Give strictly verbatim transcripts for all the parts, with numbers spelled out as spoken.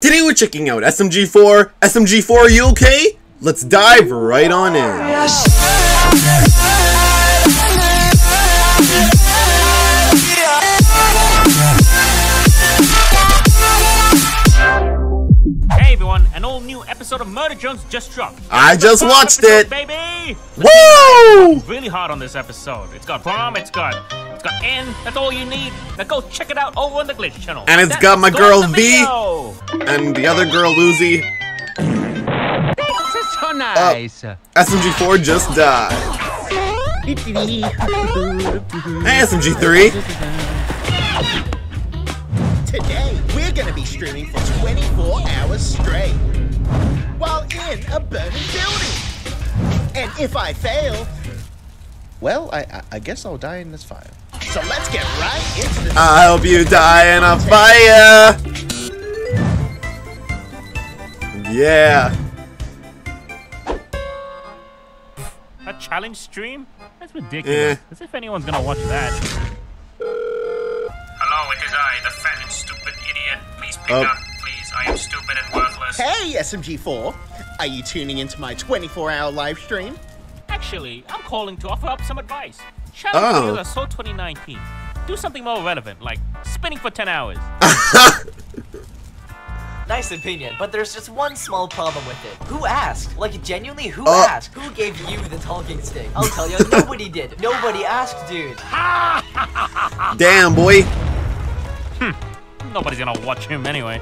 Today we're checking out S M G four. S M G four, are you okay? Let's dive right on in. Hey everyone, an all new episode of Murder Jones just dropped. I just watched it, baby. Woo! Really hard on this episode. It's got bomb, it's got It's got N, that's all you need. Now go check it out over on the Glitch Channel. And it's that got my girl V and the other girl Lucy. This is so nice. Uh, S M G four just died. Hey S M G three. Today we're gonna be streaming for twenty-four hours straight while in a burning building. And if I fail, well, I I guess I'll die in this fire. So let's get right into this. I hope you die in a fire. Yeah. A challenge stream? That's ridiculous. Eh. As if anyone's gonna watch that. Hello, it is I, the fat and stupid idiot. Please pick oh. up, please. I am stupid and worthless. Hey, S M G four, are you tuning into my twenty-four hour live stream? Actually, I'm calling to offer up some advice. Challenge oh. Soul twenty nineteen. Do something more relevant, like spinning for ten hours. Nice opinion, but there's just one small problem with it. Who asked? Like, genuinely, who oh. asked? Who gave you the talking stick? I'll tell you, nobody did. Nobody asked, dude. Damn, boy. Hmm. Nobody's gonna watch him anyway.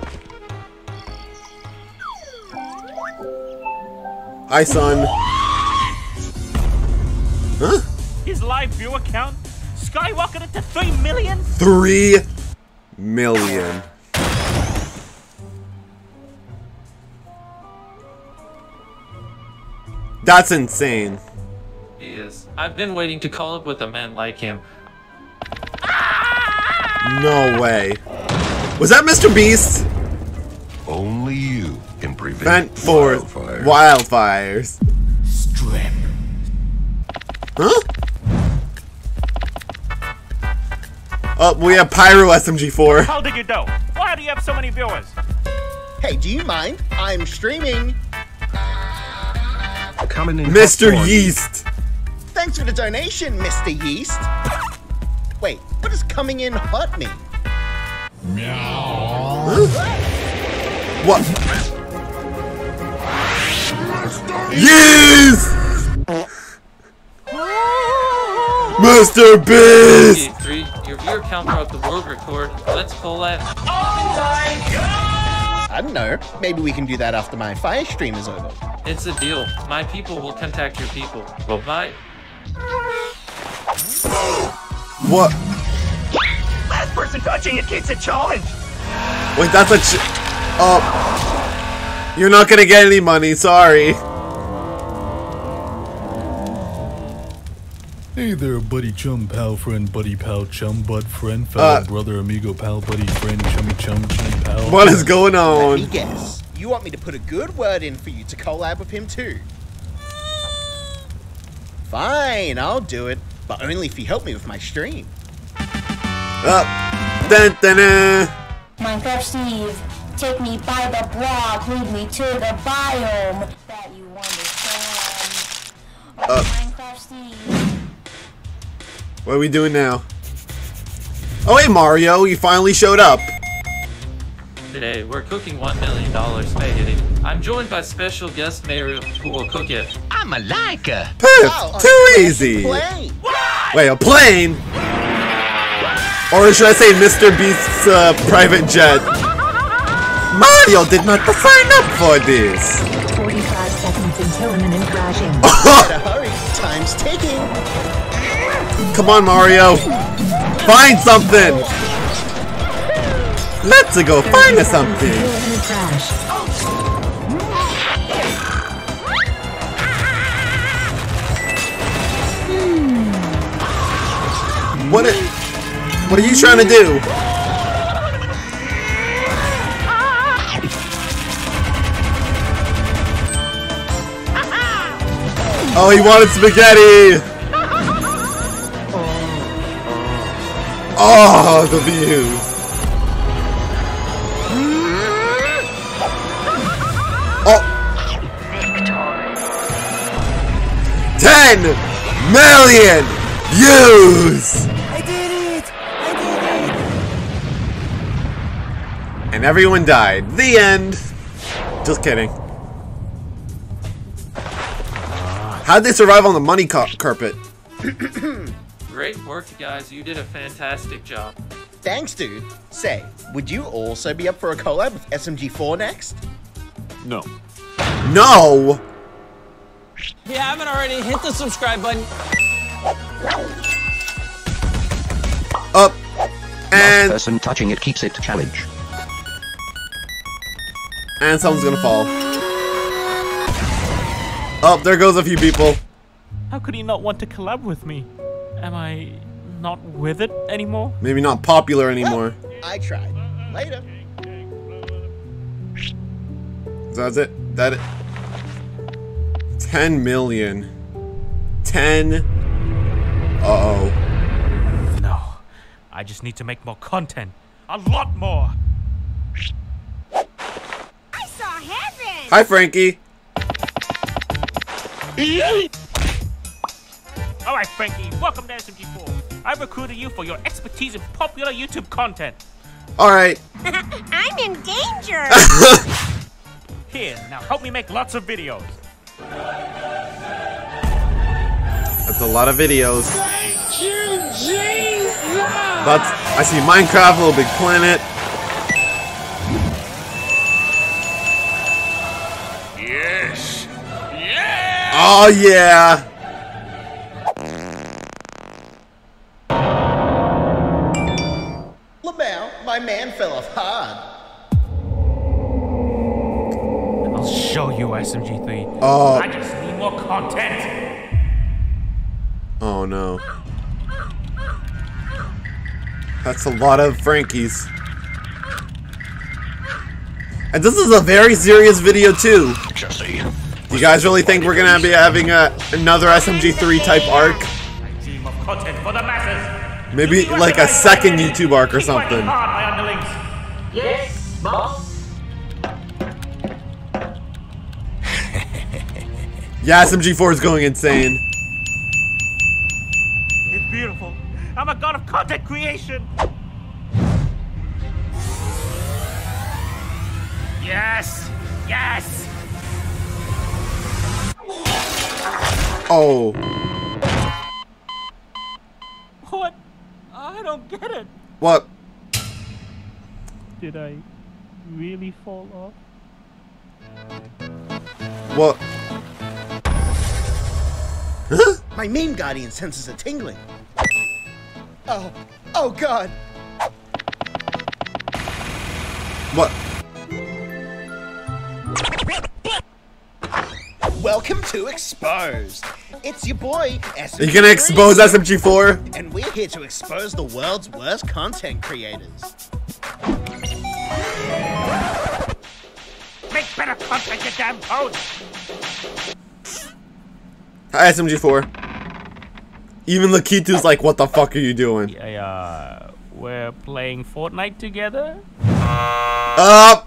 Hi, son. Huh? His live viewer count skyrocketed to three million. Three million. That's insane. He is. I've been waiting to call up with a man like him. No way. Was that Mister Beast? Only you can prevent wildfires. wildfires. Strip. Huh? Oh, we have Pyro S M G four. How did you do? Why do you have so many viewers? Hey, do you mind? I'm streaming. Coming in, Mister Yeast. Thanks for the donation, Mister Yeast. Wait, what does coming in hot mean? Meow. Huh? What? Yeast! Mister Beast! S M G three, your viewer count broke the world record. Let's pull that. Oh my god! I don't know. Maybe we can do that after my fire stream is over. It's a deal. My people will contact your people. Well, bye. What? Last person touching it gets a challenge. Wait, that's a ch- Oh. You're not gonna get any money, sorry. Hey there, buddy chum, pal, friend, buddy, pal, chum, bud, friend, fellow, uh, brother, amigo, pal, buddy, friend, chummy, chum, chum, pal. What is going on? Let me guess. You want me to put a good word in for you to collab with him too? Fine, I'll do it, but only if you help me with my stream. Uh, dun, dun, dun. Minecraft Sneeze, take me by the block, lead me to the biome that you understand. Uh, Minecraft Sneeze. What are we doing now? Oh, hey, Mario, you finally showed up. Today, we're cooking one million dollar spaghetti. I'm joined by special guest Mario, who will cook it. I'm a liker. Poof, oh, too easy. Plane. Wait, a plane? Or should I say Mister Beast's uh, private jet? Mario did not sign up for this. forty-five seconds until imminent crashing. Hurry, time's ticking. Come on, Mario. Find something. Let's go find us something. What are, what are you trying to do? Oh, he wanted spaghetti. Oh, the view. ten million views! I did it! I did it! And everyone died. The end! Just kidding. How'd they survive on the money carpet? Great work, guys. You did a fantastic job. Thanks, dude. Say, would you also be up for a collab with S M G four next? No. No! If you haven't already, hit the subscribe button. Up. And... last person touching it keeps it challenge. And someone's gonna fall. Up, there goes a few people. How could he not want to collab with me? Am I not with it anymore? Maybe not popular anymore. Well, I tried. Later. So that's it. That it. ten million. ten. Uh-oh. No. I just need to make more content. A lot more. I saw heaven. Hi, Frankie. Alright, Frankie. Welcome to S M G four. I recruited you for your expertise in popular YouTube content. Alright. I'm in danger. Here, now help me make lots of videos. That's a lot of videos. Thank you, Jesus! That's, I see Minecraft, Little Big Planet. Yes. Yeah. Oh yeah. LaBelle, my man fell off hard. I'll show you, S M G three. Oh. I just need more content. Oh no. That's a lot of Frankies. And this is a very serious video too. Jesse, you guys really think we're gonna be having a, another S M G three type arc? I dream of content for the masses. Maybe like a second YouTube arc or something. Yes, boss. Yeah, S M G four is going insane. It's beautiful. I'm a god of content creation. Yes. Yes. Oh. What? I don't get it. What? Did I really fall off? What? Huh? My meme guardian senses a tingling. Oh, oh god. What? Welcome to Exposed. It's your boy, S M G three. Are you gonna expose S M G four? And we're here to expose the world's worst content creators. Make better content, you damn toad! S M G four. Even Lakitu's like, what the fuck are you doing? Yeah, uh, we're playing Fortnite together. Up.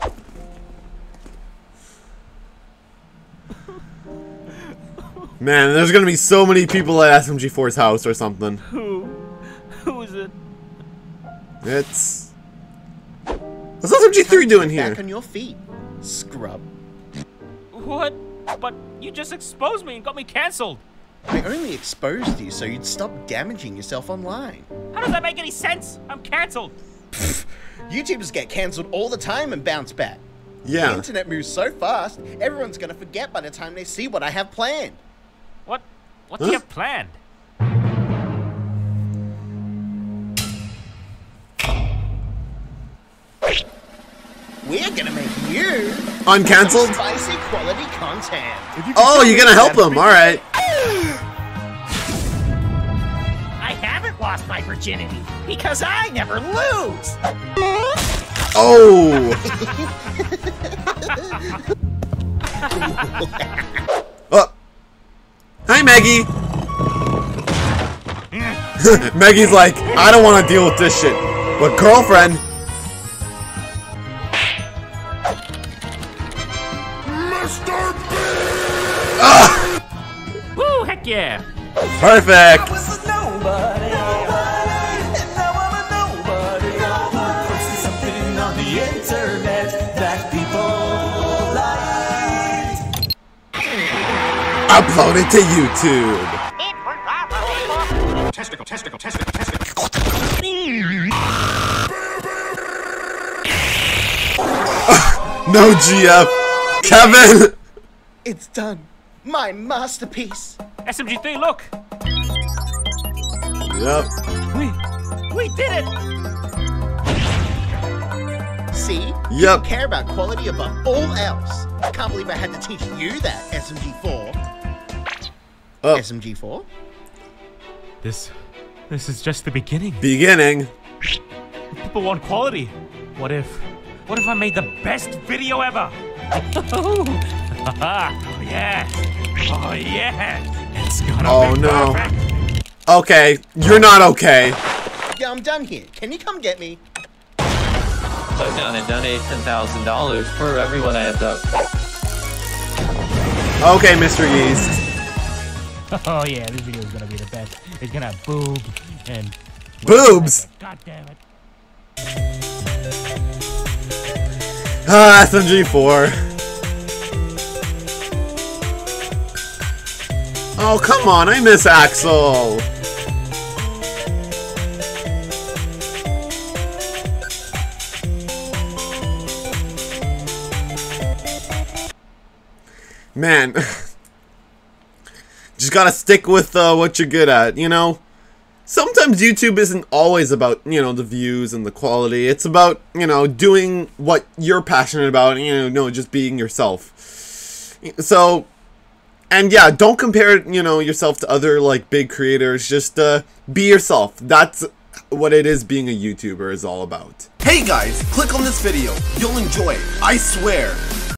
Man, there's gonna be so many people at S M G four's house or something. Who? Who is it? It's. What's S M G three doing here? Back on your feet, scrub. What? But you just exposed me and got me cancelled. I only exposed you so you'd stop damaging yourself online. How does that make any sense? I'm cancelled. YouTubers get cancelled all the time and bounce back. Yeah. The internet moves so fast, everyone's gonna forget by the time they see what I have planned. What? What huh? do you have planned? We're gonna make you uncancelled spicy quality content. You oh, you're gonna help them, all right. I haven't lost my virginity because I never lose. Oh. Oh. Hi, Maggie. Maggie's like, I don't want to deal with this shit. But girlfriend. yeah. Perfect. Upload it to YouTube. Testicle, testicle, testicle, testicle. No G F. Kevin! It's done. My masterpiece. S M G three, look. Yep. We, we did it. See? Yep. You don't care about quality above all else. I can't believe I had to teach you that, S M G four. Oh. S M G four. This, this is just the beginning. Beginning. People want quality. What if, what if I made the best video ever? Oh yeah. Oh yeah. It's gonna oh, be no. perfect. Okay, you're not okay. Yeah, I'm done here. Can you come get me? Slow down and donate ten thousand dollars for everyone I have done. Okay, Mister Yeast. Oh yeah, this video is gonna be the best. It's gonna have boob and boobs. God damn it! Ah, S M G four. Oh come on, I miss Axel. Man. Just gotta stick with uh, what you're good at, you know? Sometimes YouTube isn't always about, you know, the views and the quality. It's about, you know, doing what you're passionate about and, you know, just being yourself. So, and yeah, don't compare, you know, yourself to other, like, big creators. Just uh, be yourself. That's what it is being a YouTuber is all about. Hey guys, click on this video. You'll enjoy it. I swear.